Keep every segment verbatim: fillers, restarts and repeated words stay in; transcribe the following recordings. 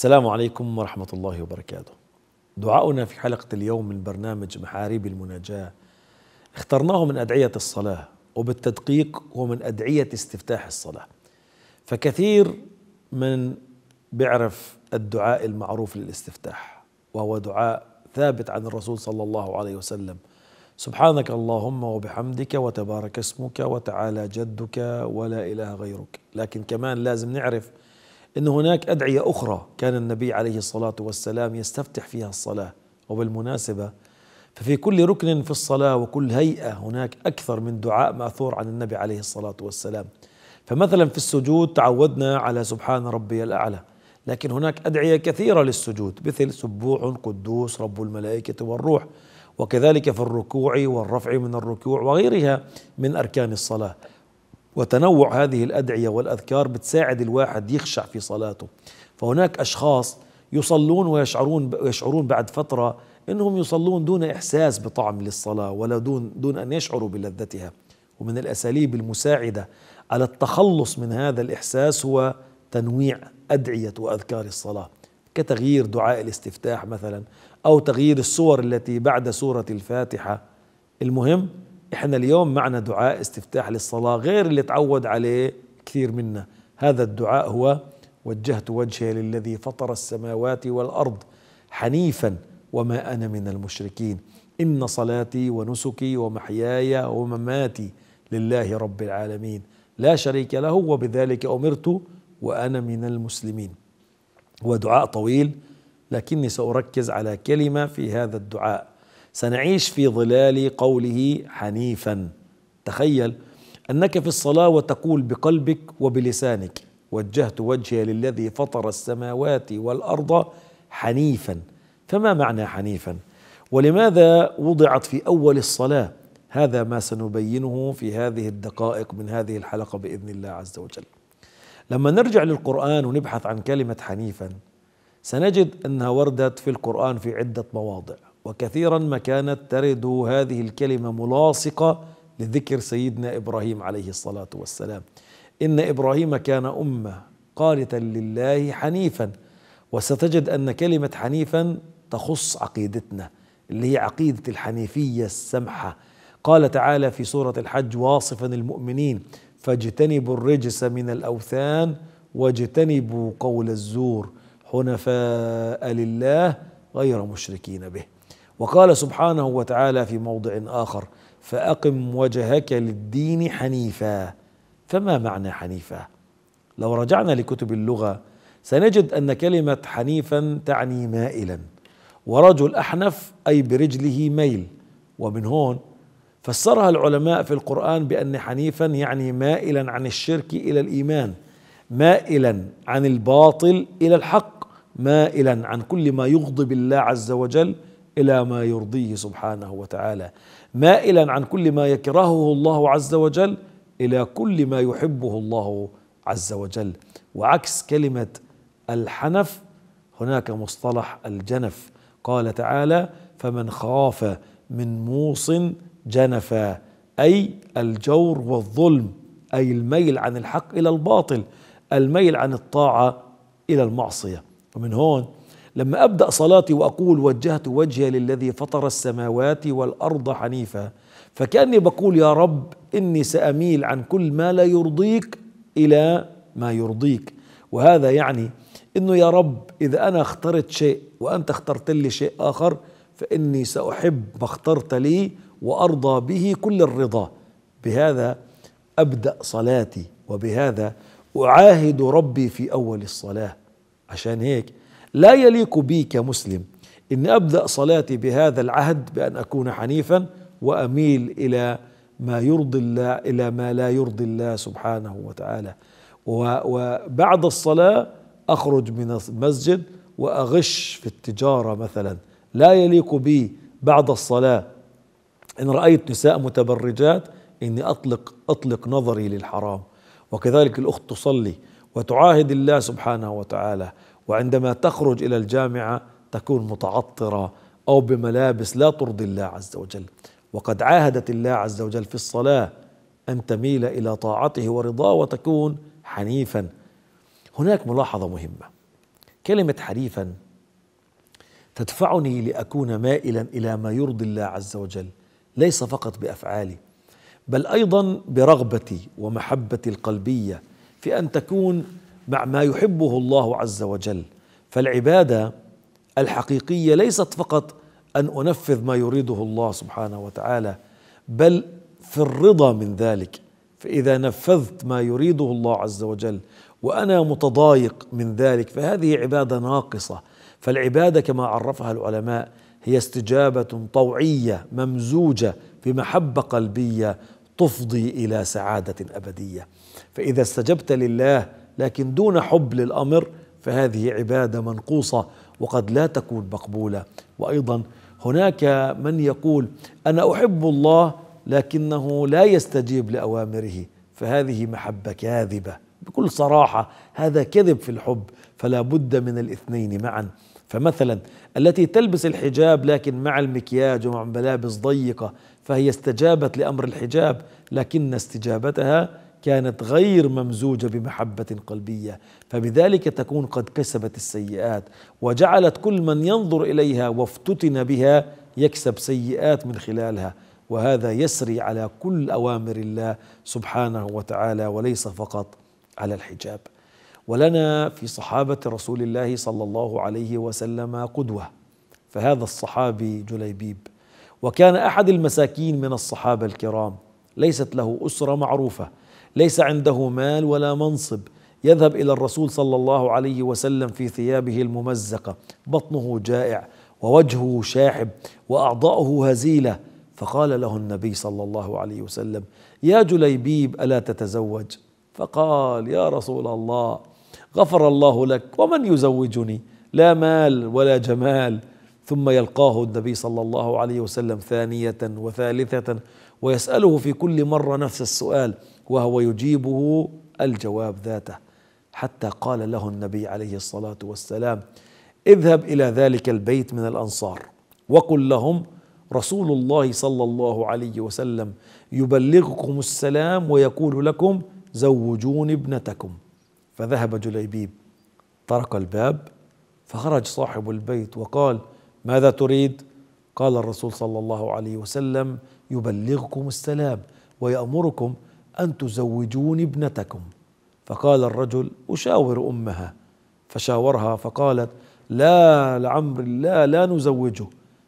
السلام عليكم ورحمة الله وبركاته. دعاؤنا في حلقة اليوم من برنامج محاريب المناجاة اخترناه من أدعية الصلاة، وبالتدقيق هو من أدعية استفتاح الصلاة. فكثير من بيعرف الدعاء المعروف للاستفتاح، وهو دعاء ثابت عن الرسول صلى الله عليه وسلم: سبحانك اللهم وبحمدك وتبارك اسمك وتعالى جدك ولا إله غيرك. لكن كمان لازم نعرف إن هناك أدعية أخرى كان النبي عليه الصلاة والسلام يستفتح فيها الصلاة. وبالمناسبة ففي كل ركن في الصلاة وكل هيئة هناك أكثر من دعاء مأثور عن النبي عليه الصلاة والسلام. فمثلا في السجود تعودنا على سبحان ربي الأعلى، لكن هناك أدعية كثيرة للسجود مثل سبوح قدوس رب الملائكة والروح، وكذلك في الركوع والرفع من الركوع وغيرها من أركان الصلاة. وتنوع هذه الأدعية والأذكار بتساعد الواحد يخشع في صلاته. فهناك أشخاص يصلون ويشعرون ويشعرون بعد فترة إنهم يصلون دون إحساس بطعم للصلاة، ولا دون دون أن يشعروا بلذتها. ومن الأساليب المساعدة على التخلص من هذا الإحساس هو تنويع أدعية وأذكار الصلاة، كتغيير دعاء الاستفتاح مثلا، أو تغيير السور التي بعد سورة الفاتحة. المهم إحنا اليوم معنا دعاء استفتاح للصلاة غير اللي تعود عليه كثير منا. هذا الدعاء هو: وجهت وجهي للذي فطر السماوات والأرض حنيفا وما أنا من المشركين، إن صلاتي ونسكي ومحياي ومماتي لله رب العالمين، لا شريك له، وبذلك أمرت وأنا من المسلمين. هو دعاء طويل، لكني سأركز على كلمة في هذا الدعاء. سنعيش في ظلال قوله حنيفا. تخيل أنك في الصلاة وتقول بقلبك وبلسانك: وجهت وجهي للذي فطر السماوات والأرض حنيفا. فما معنى حنيفا؟ ولماذا وضعت في أول الصلاة؟ هذا ما سنبينه في هذه الدقائق من هذه الحلقة بإذن الله عز وجل. لما نرجع للقرآن ونبحث عن كلمة حنيفا سنجد أنها وردت في القرآن في عدة مواضع، وكثيرا ما كانت ترد هذه الكلمة ملاصقة لذكر سيدنا إبراهيم عليه الصلاة والسلام: إن إبراهيم كان أمة قانتا لله حنيفا. وستجد أن كلمة حنيفا تخص عقيدتنا اللي هي عقيدة الحنيفية السمحة. قال تعالى في سورة الحج واصفا المؤمنين: فاجتنبوا الرجس من الأوثان واجتنبوا قول الزور، حنفاء لله غير مشركين به. وقال سبحانه وتعالى في موضع آخر: فأقم وجهك للدين حنيفا. فما معنى حنيفا؟ لو رجعنا لكتب اللغة سنجد أن كلمة حنيفا تعني مائلا، ورجل أحنف أي برجله ميل. ومن هون فسرها العلماء في القرآن بأن حنيفا يعني مائلا عن الشرك إلى الإيمان، مائلا عن الباطل إلى الحق، مائلا عن كل ما يغضب الله عز وجل إلى ما يرضيه سبحانه وتعالى، مائلا عن كل ما يكرهه الله عز وجل إلى كل ما يحبه الله عز وجل. وعكس كلمة الحنف هناك مصطلح الجنف. قال تعالى: فمن خاف من موص جنفا، أي الجور والظلم، أي الميل عن الحق إلى الباطل، الميل عن الطاعة إلى المعصية. ومن هون لما أبدأ صلاتي وأقول وجهت وجهي للذي فطر السماوات والأرض حنيفا، فكأني بقول: يا رب إني سأميل عن كل ما لا يرضيك إلى ما يرضيك. وهذا يعني إنه يا رب إذا أنا اخترت شيء وأنت اخترت لي شيء آخر فإني سأحب ما اخترت لي وأرضى به كل الرضا. بهذا أبدأ صلاتي، وبهذا أعاهد ربي في أول الصلاة. عشان هيك لا يليق بي كمسلم إن أبدأ صلاتي بهذا العهد بأن أكون حنيفا وأميل إلى ما يرضي الله إلى ما لا يرضي الله سبحانه وتعالى. وبعد الصلاة أخرج من المسجد وأغش في التجارة مثلا. لا يليق بي بعد الصلاة إن رأيت نساء متبرجات إني أطلق أطلق نظري للحرام. وكذلك الأخت تصلي وتعاهد الله سبحانه وتعالى، وعندما تخرج إلى الجامعة تكون متعطرة أو بملابس لا ترضي الله عز وجل. وقد عاهدت الله عز وجل في الصلاة أن تميل إلى طاعته ورضاه وتكون حنيفا. هناك ملاحظة مهمة: كلمة حنيفا تدفعني لأكون مائلا إلى ما يرضي الله عز وجل، ليس فقط بأفعالي بل أيضا برغبتي ومحبتي القلبية في أن تكون مع ما يحبه الله عز وجل. فالعبادة الحقيقية ليست فقط أن أنفذ ما يريده الله سبحانه وتعالى، بل في الرضا من ذلك. فإذا نفذت ما يريده الله عز وجل وأنا متضايق من ذلك فهذه عبادة ناقصة. فالعبادة كما عرفها العلماء هي استجابة طوعية ممزوجة بمحبة قلبية تفضي إلى سعادة أبدية. فإذا استجبت لله لكن دون حب للأمر فهذه عبادة منقوصة وقد لا تكون مقبولة. وأيضا هناك من يقول أنا أحب الله لكنه لا يستجيب لأوامره، فهذه محبة كاذبة بكل صراحة، هذا كذب في الحب، فلا بد من الاثنين معا. فمثلا التي تلبس الحجاب لكن مع المكياج ومع ملابس ضيقة فهي استجابت لأمر الحجاب لكن استجابتها كانت غير ممزوجة بمحبة قلبية، فبذلك تكون قد كسبت السيئات وجعلت كل من ينظر إليها وافتتن بها يكسب سيئات من خلالها، وهذا يسري على كل أوامر الله سبحانه وتعالى وليس فقط على الحجاب. ولنا في صحابة رسول الله صلى الله عليه وسلم قدوة، فهذا الصحابي جليبيب، وكان أحد المساكين من الصحابة الكرام، ليست له أسرة معروفة، ليس عنده مال ولا منصب، يذهب إلى الرسول صلى الله عليه وسلم في ثيابه الممزقة، بطنه جائع ووجهه شاحب وأعضاؤه هزيلة، فقال له النبي صلى الله عليه وسلم يا جليبيب ألا تتزوج؟ فقال يا رسول الله غفر الله لك ومن يزوجني، لا مال ولا جمال. ثم يلقاه النبي صلى الله عليه وسلم ثانية وثالثة ويسأله في كل مرة نفس السؤال وهو يجيبه الجواب ذاته، حتى قال له النبي عليه الصلاة والسلام اذهب إلى ذلك البيت من الأنصار وقل لهم رسول الله صلى الله عليه وسلم يبلغكم السلام ويقول لكم زوجون ابنتكم. فذهب جليبيب، طرق الباب، فخرج صاحب البيت وقال ماذا تريد؟ قال الرسول صلى الله عليه وسلم يبلغكم السلام ويأمركم أن تزوجون ابنتكم. فقال الرجل أشاور أمها، فشاورها فقالت لا لعمر الله لا نزوجه.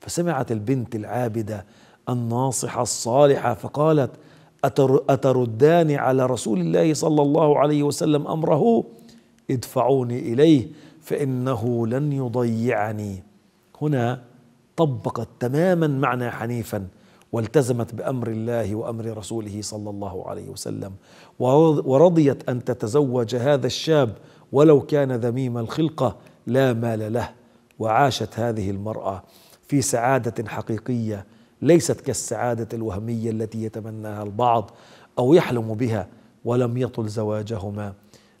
فسمعت البنت العابدة الناصحة الصالحة فقالت أتردان على رسول الله صلى الله عليه وسلم أمره؟ ادفعوني إليه فإنه لن يضيعني. هنا طبقت تماما معنى حنيفا والتزمت بأمر الله وأمر رسوله صلى الله عليه وسلم، ورضيت أن تتزوج هذا الشاب ولو كان ذميم الخلقة لا مال له. وعاشت هذه المرأة في سعادة حقيقية ليست كالسعادة الوهمية التي يتمناها البعض أو يحلم بها. ولم يطل زواجهما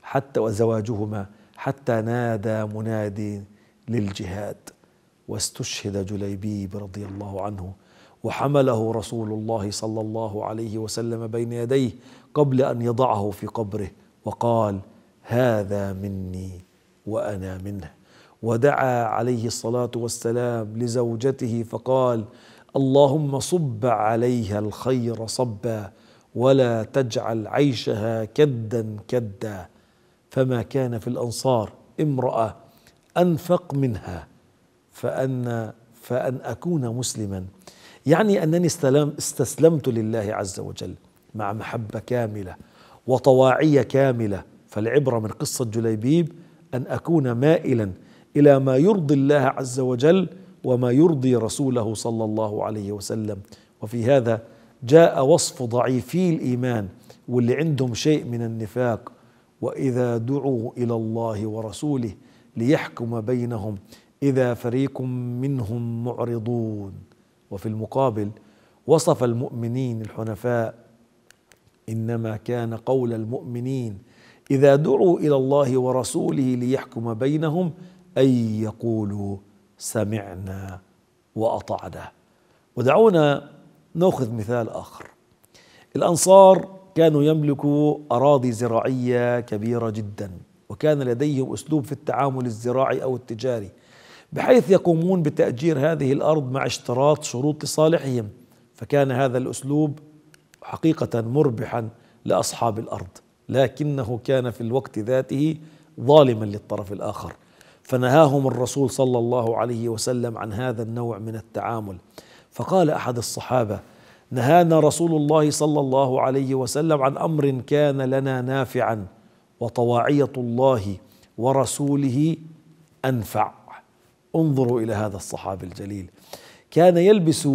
حتى وزواجهما حتى نادى منادي للجهاد، واستشهد جليبيب رضي الله عنه، وحمله رسول الله صلى الله عليه وسلم بين يديه قبل أن يضعه في قبره وقال هذا مني وأنا منه. ودعا عليه الصلاة والسلام لزوجته فقال اللهم صب عليها الخير صبا ولا تجعل عيشها كدا كدا. فما كان في الأنصار امرأة أنفق منها، فأن, فأن أكون مسلما يعني أنني استسلمت لله عز وجل مع محبة كاملة وطواعية كاملة. فالعبرة من قصة جليبيب أن أكون مائلا إلى ما يرضي الله عز وجل وما يرضي رسوله صلى الله عليه وسلم. وفي هذا جاء وصف ضعيفي الإيمان واللي عندهم شيء من النفاق، وإذا دعوا إلى الله ورسوله ليحكم بينهم إذا فريق منهم معرضون. وفي المقابل وصف المؤمنين الحنفاء إنما كان قول المؤمنين إذا دعوا إلى الله ورسوله ليحكم بينهم أي يقولوا سمعنا وأطعنا. ودعونا نأخذ مثال آخر. الأنصار كانوا يملكوا أراضي زراعية كبيرة جدا وكان لديهم أسلوب في التعامل الزراعي أو التجاري، بحيث يقومون بتأجير هذه الأرض مع اشتراط شروط لصالحهم، فكان هذا الأسلوب حقيقة مربحا لأصحاب الأرض، لكنه كان في الوقت ذاته ظالما للطرف الآخر، فنهاهم الرسول صلى الله عليه وسلم عن هذا النوع من التعامل. فقال أحد الصحابة: نهانا رسول الله صلى الله عليه وسلم عن أمر كان لنا نافعا، وطواعية الله ورسوله أنفع. انظروا إلى هذا الصحابي الجليل، كان يلبس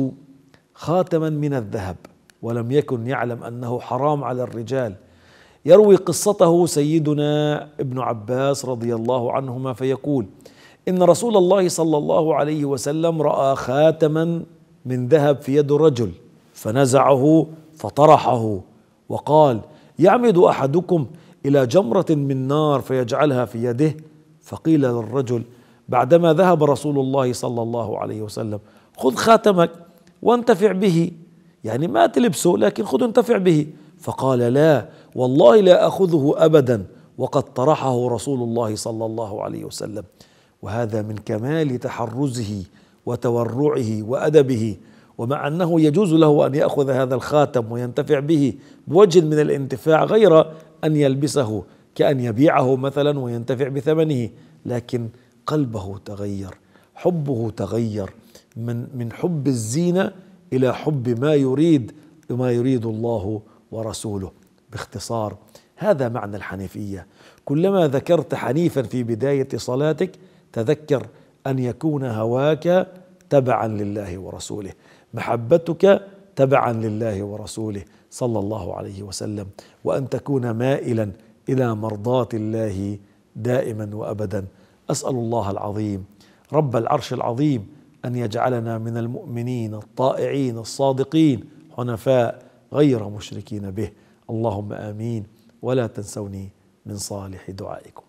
خاتما من الذهب ولم يكن يعلم أنه حرام على الرجال. يروي قصته سيدنا ابن عباس رضي الله عنهما فيقول: إن رسول الله صلى الله عليه وسلم رأى خاتما من ذهب في يد رجل فنزعه فطرحه وقال: يعمد أحدكم إلى جمرة من نار فيجعلها في يده؟ فقيل للرجل بعدما ذهب رسول الله صلى الله عليه وسلم: خذ خاتمك وانتفع به، يعني ما تلبسه لكن خذ انتفع به. فقال: لا والله لا أخذه أبدا، وقد طرحه رسول الله صلى الله عليه وسلم. وهذا من كمال تحرزه وتورعه وأدبه، ومع أنه يجوز له أن يأخذ هذا الخاتم وينتفع به بوجه من الانتفاع غير أن يلبسه كأن يبيعه مثلا وينتفع بثمنه، لكن قلبه تغير، حبه تغير من من حب الزينة إلى حب ما يريد ما يريد الله ورسوله. باختصار هذا معنى الحنيفية. كلما ذكرت حنيفا في بداية صلاتك تذكر أن يكون هواك تبعا لله ورسوله، محبتك تبعا لله ورسوله صلى الله عليه وسلم، وأن تكون مائلا إلى مرضاة الله دائما وأبدا. أسأل الله العظيم رب العرش العظيم أن يجعلنا من المؤمنين الطائعين الصادقين حنفاء غير مشركين به. اللهم آمين. ولا تنسوني من صالح دعائكم.